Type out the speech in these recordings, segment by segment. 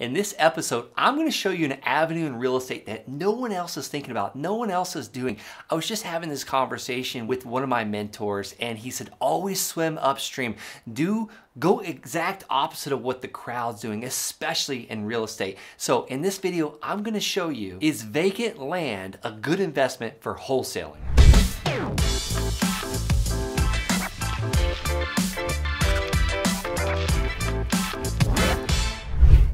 In this episode, I'm going to show you an avenue in real estate that no one else is thinking about, no one else is doing. I was just having this conversation with one of my mentors, and he said, always swim upstream. Go exact opposite of what the crowd's doing, especially in real estate. So in this video, I'm going to show you, is vacant land a good investment for wholesaling?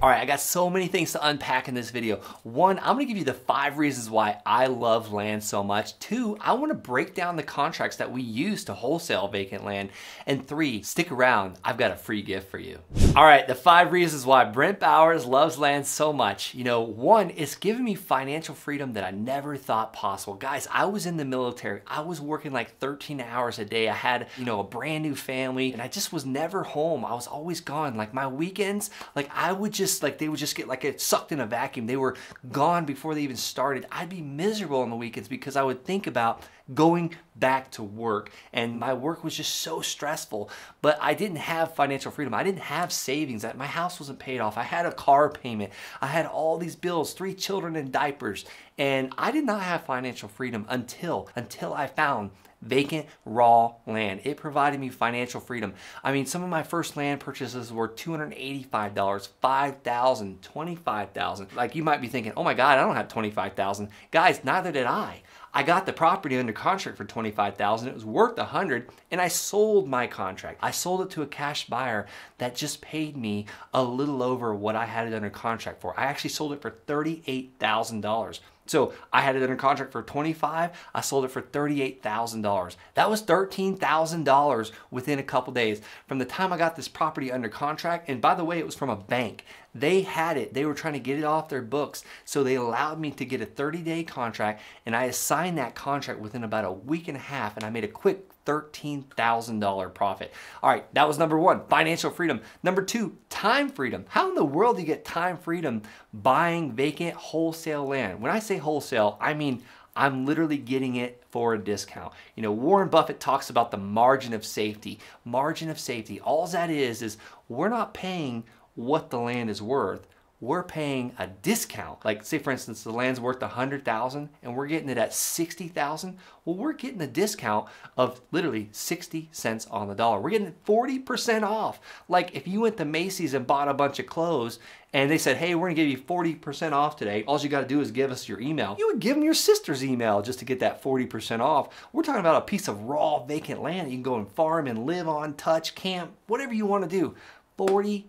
All right, I got so many things to unpack in this video. One, I'm gonna give you the 5 reasons why I love land so much. 2, I wanna break down the contracts that we use to wholesale vacant land. And 3, stick around, I've got a free gift for you. All right, the 5 reasons why Brent Bowers loves land so much. You know, 1, it's given me financial freedom that I never thought possible. Guys, I was in the military. I was working like 13 hours a day. I had, you know, a brand new family, and I just was never home. I was always gone. Like my weekends, like I would just, like they would just get like sucked in a vacuum. They were gone before they even started. I'd be miserable on the weekends because I would think about going back to work, and my work was just so stressful. But I didn't have financial freedom. I didn't have savings. My house wasn't paid off. I had a car payment. I had all these bills, 3 children in diapers, and I did not have financial freedom until I found vacant raw land. It provided me financial freedom. I mean, some of my first land purchases were $285, $5,000, $25,000. Like you might be thinking, oh my God, I don't have $25,000. Guys, neither did I. I got the property under contract for $25,000. It was worth $100, and I sold my contract. I sold it to a cash buyer that just paid me a little over what I had it under contract for. I actually sold it for $38,000. So I had it under contract for $25,000. I sold it for $38,000. That was $13,000 within a couple days from the time I got this property under contract. And by the way, it was from a bank. They had it. They were trying to get it off their books. So they allowed me to get a 30-day contract, and I assigned that contract within about a week and a half, and I made a quick $13,000 profit. All right, that was number 1, financial freedom. Number 2, time freedom. How in the world do you get time freedom buying vacant wholesale land? When I say wholesale, I mean I'm literally getting it for a discount. You know, Warren Buffett talks about the margin of safety. Margin of safety, all that is we're not paying what the land is worth. We're paying a discount. Like say for instance, the land's worth $100,000 and we're getting it at $60,000. Well, we're getting a discount of literally 60 cents on the dollar. We're getting 40% off. Like if you went to Macy's and bought a bunch of clothes and they said, hey, we're gonna give you 40% off today. All you gotta do is give us your email. You would give them your sister's email just to get that 40% off. We're talking about a piece of raw vacant land that you can go and farm and live on, touch, camp, whatever you wanna do, 40%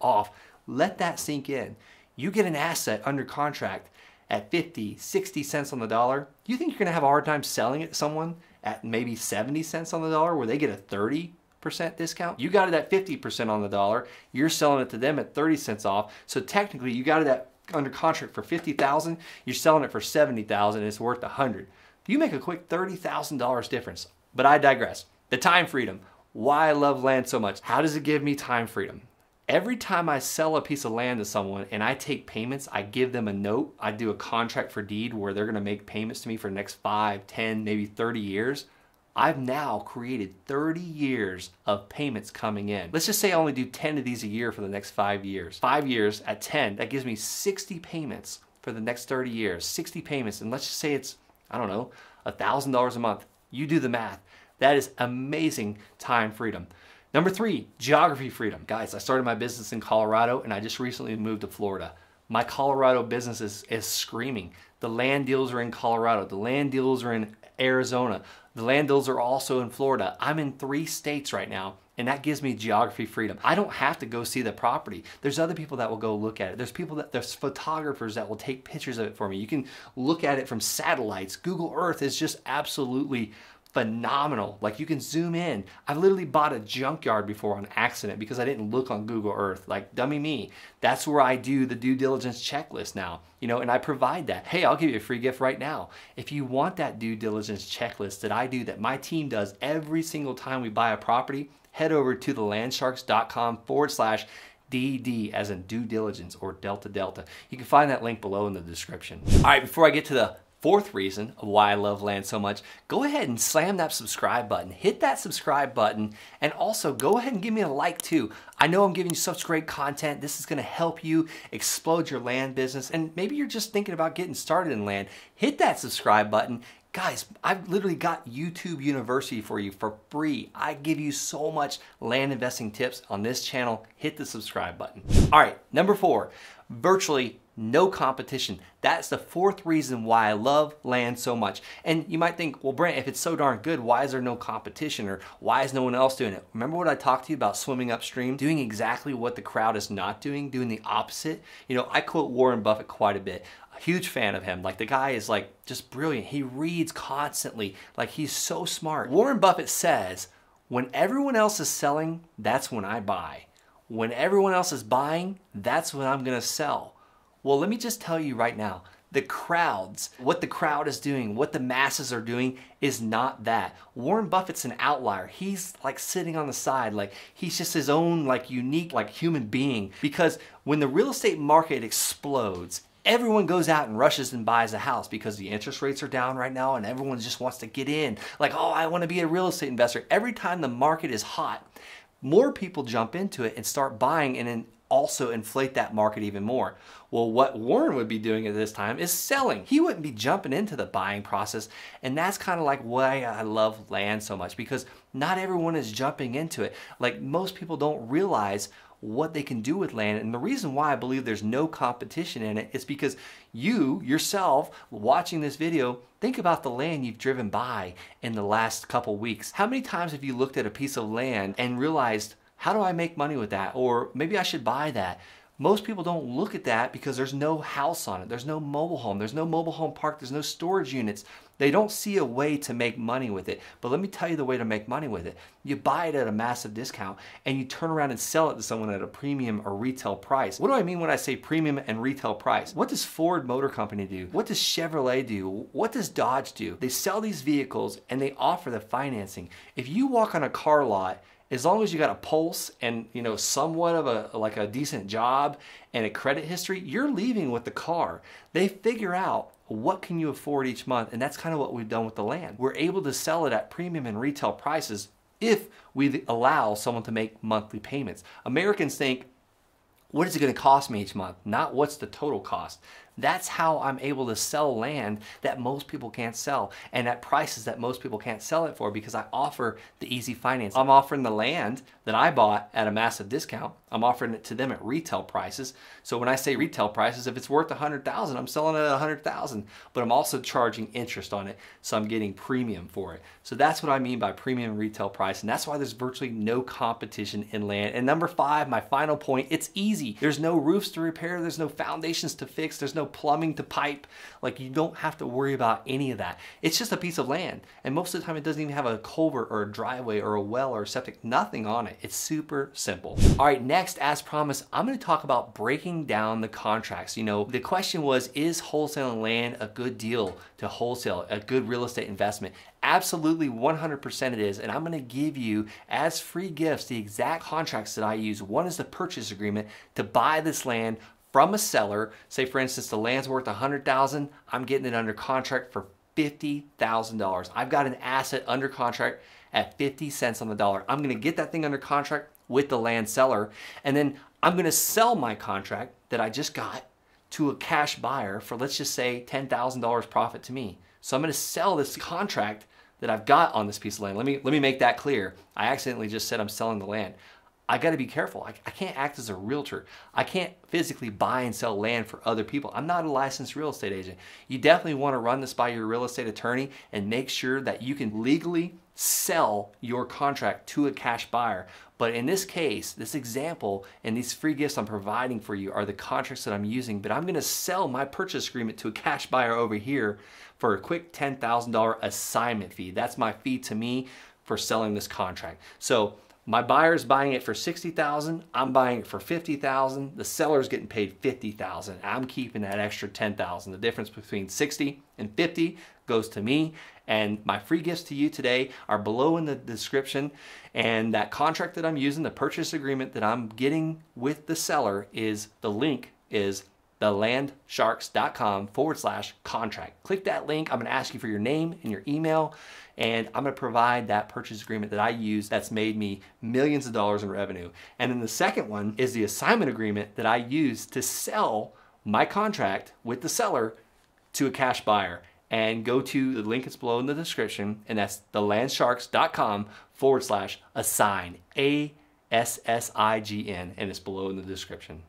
off. Let that sink in. You get an asset under contract at 50, 60 cents on the dollar. You think you're gonna have a hard time selling it to someone at maybe 70 cents on the dollar where they get a 30% discount? You got it at 50% on the dollar. You're selling it to them at 30 cents off. So technically you got it at under contract for 50,000. You're selling it for 70,000 and it's worth 100. You make a quick $30,000 difference, but I digress. The time freedom, why I love land so much. How does it give me time freedom? Every time I sell a piece of land to someone and I take payments, I give them a note, I do a contract for deed where they're gonna make payments to me for the next 5, 10, maybe 30 years. I've now created 30 years of payments coming in. Let's just say I only do 10 of these a year for the next 5 years. 5 years at 10, that gives me 60 payments for the next 30 years, 60 payments. And let's just say it's, I don't know, $1,000 a month. You do the math. That is amazing time freedom. Number 3, geography freedom. Guys, I started my business in Colorado and I just recently moved to Florida. My Colorado business is screaming. The land deals are in Colorado. The land deals are in Arizona. The land deals are also in Florida. I'm in 3 states right now, and that gives me geography freedom. I don't have to go see the property. There's other people that will go look at it. There's photographers that will take pictures of it for me. You can look at it from satellites. Google Earth is just absolutely phenomenal. Like you can zoom in. I've literally bought a junkyard before on accident because I didn't look on Google Earth. Like dummy me. That's where I do the due diligence checklist now, you know, and I provide that. Hey, I'll give you a free gift right now. If you want that due diligence checklist that I do, that my team does every single time we buy a property, head over to thelandsharks.com/DD as in due diligence or Delta Delta. You can find that link below in the description. All right, before I get to the fourth reason of why I love land so much, go ahead and slam that subscribe button. Hit that subscribe button, and also go ahead and give me a like too. I know I'm giving you such great content. This is gonna help you explode your land business, and maybe you're just thinking about getting started in land. Hit that subscribe button. Guys, I've literally got YouTube University for you for free. I give you so much land investing tips on this channel. Hit the subscribe button. All right, number four, virtually no competition. That's the fourth reason why I love land so much. And you might think, well, Brent, if it's so darn good, why is there no competition, or why is no one else doing it? Remember what I talked to you about swimming upstream, doing exactly what the crowd is not doing, doing the opposite. You know, I quote Warren Buffett quite a bit. A huge fan of him. Like, the guy is like just brilliant. He reads constantly. Like, he's so smart. Warren Buffett says, when everyone else is selling, that's when I buy. When everyone else is buying, that's when I'm gonna sell. Well, let me just tell you right now, the crowds, what the crowd is doing, what the masses are doing is not that. Warren Buffett's an outlier. He's like sitting on the side, like he's just his own like unique like human being, because when the real estate market explodes, everyone goes out and rushes and buys a house because the interest rates are down right now and everyone just wants to get in. Like, oh, I want to be a real estate investor. Every time the market is hot, more people jump into it and start buying, and then also inflate that market even more. Well, what Warren would be doing at this time is selling. He wouldn't be jumping into the buying process, and that's kind of like why I love land so much, because not everyone is jumping into it. Like, most people don't realize what they can do with land, and the reason why I believe there's no competition in it is because you yourself watching this video, think about the land you've driven by in the last couple weeks. How many times have you looked at a piece of land and realized, how do I make money with that? Or maybe I should buy that. Most people don't look at that because there's no house on it. There's no mobile home. There's no mobile home park. There's no storage units. They don't see a way to make money with it. But let me tell you the way to make money with it. You buy it at a massive discount and you turn around and sell it to someone at a premium or retail price. What do I mean when I say premium and retail price? What does Ford Motor Company do? What does Chevrolet do? What does Dodge do? They sell these vehicles and they offer the financing. If you walk on a car lot, as long as you got a pulse and, you know, somewhat of a like a decent job and a credit history, you're leaving with the car. They figure out what can you afford each month, and that's kind of what we've done with the land. We're able to sell it at premium and retail prices if we allow someone to make monthly payments. Americans think, what is it going to cost me each month? Not what's the total cost. That's how I'm able to sell land that most people can't sell, and at prices that most people can't sell it for, because I offer the easy finance. I'm offering the land that I bought at a massive discount. I'm offering it to them at retail prices. So when I say retail prices, if it's worth $100,000, I'm selling it at $100,000, but I'm also charging interest on it, so I'm getting premium for it. So that's what I mean by premium retail price, and that's why there's virtually no competition in land. And number five, my final point, it's easy. There's no roofs to repair. There's no foundations to fix. There's no plumbing to pipe. Like, you don't have to worry about any of that. It's just a piece of land. And most of the time it doesn't even have a culvert or a driveway or a well or a septic, nothing on it. It's super simple. All right, next, as promised, I'm going to talk about breaking down the contracts. You know, the question was, is wholesaling land a good deal to wholesale, a good real estate investment? Absolutely, 100% it is, and I'm gonna give you as free gifts the exact contracts that I use. One is the purchase agreement to buy this land from a seller. Say, for instance, the land's worth $100,000. I'm getting it under contract for $50,000. I've got an asset under contract at 50 cents on the dollar. I'm gonna get that thing under contract with the land seller, and then I'm gonna sell my contract that I just got to a cash buyer for, let's just say, $10,000 profit to me. So I'm gonna sell this contract that I've got on this piece of land. Let me make that clear. I accidentally just said I'm selling the land. I gotta be careful. I can't act as a realtor. I can't physically buy and sell land for other people. I'm not a licensed real estate agent. You definitely wanna run this by your real estate attorney and make sure that you can legally sell your contract to a cash buyer. But in this case, this example and these free gifts I'm providing for you are the contracts that I'm using, but I'm gonna sell my purchase agreement to a cash buyer over here for a quick $10,000 assignment fee. That's my fee to me for selling this contract. So my buyer's buying it for $60,000, I'm buying it for $50,000, the seller's getting paid $50,000, I'm keeping that extra $10,000. The difference between $60,000 and $50,000 goes to me, and my free gifts to you today are below in the description, and that contract that I'm using, the purchase agreement that I'm getting with the seller, is the link is thelandsharks.com/contract. Click that link. I'm going to ask you for your name and your email, and I'm going to provide that purchase agreement that I use that's made me millions of dollars in revenue. And then the second one is the assignment agreement that I use to sell my contract with the seller to a cash buyer. And go to the link that's below in the description, and that's thelandsharks.com/assign, ASSIGN, and it's below in the description.